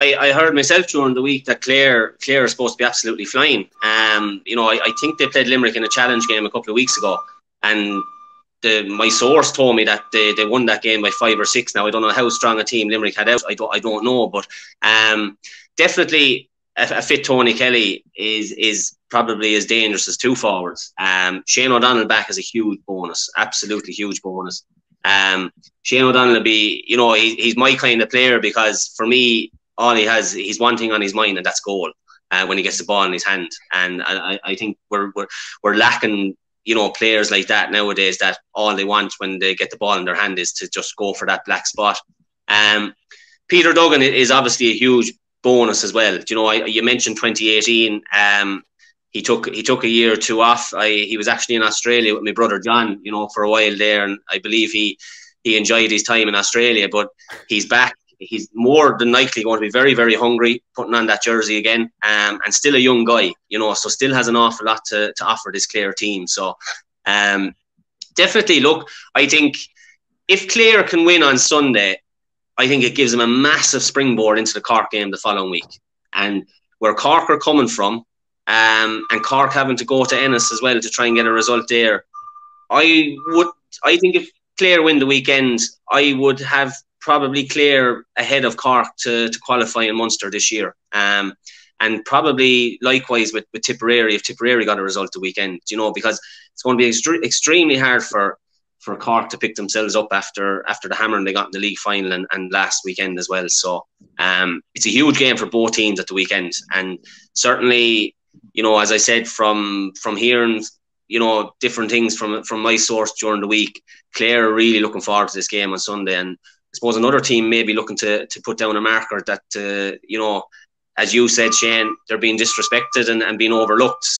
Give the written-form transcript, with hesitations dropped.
I heard myself during the week that Clare are supposed to be absolutely flying. I think they played Limerick in a challenge game a couple of weeks ago, and my source told me that they won that game by 5 or 6. Now I don't know how strong a team Limerick had out. I don't know, but definitely a fit Tony Kelly is probably as dangerous as two forwards. Shane O'Donnell back is a huge bonus, absolutely huge bonus. Shane O'Donnell will be, he's my kind of player, because for me, all he has, he's one thing on his mind, and that's goal when he gets the ball in his hand. And I think we're lacking, players like that nowadays, that all they want when they get the ball in their hand is to just go for that black spot. Peter Duggan is obviously a huge bonus as well. You mentioned 2018. He took a year or two off. He was actually in Australia with my brother John, for a while there, and I believe he enjoyed his time in Australia. But he's back. He's more than likely going to be very, very hungry, putting on that jersey again, and still a young guy, so still has an awful lot to offer this Clare team. So definitely, look, I think if Clare can win on Sunday, I think it gives them a massive springboard into the Cork game the following week. And where Cork are coming from, and Cork having to go to Ennis as well to try and get a result there, I think if Clare win the weekend, I would have probably Clare ahead of Cork to qualify in Munster this year, and probably likewise with Tipperary if Tipperary got a result the weekend, because it's going to be extremely hard for Cork to pick themselves up after the hammering they got in the league final and last weekend as well. So it's a huge game for both teams at the weekend, and certainly, as I said, from hearing, different things from my source during the week, Clare are really looking forward to this game on Sunday. And I suppose another team maybe looking to put down a marker that, as you said, Shane, they're being disrespected and being overlooked.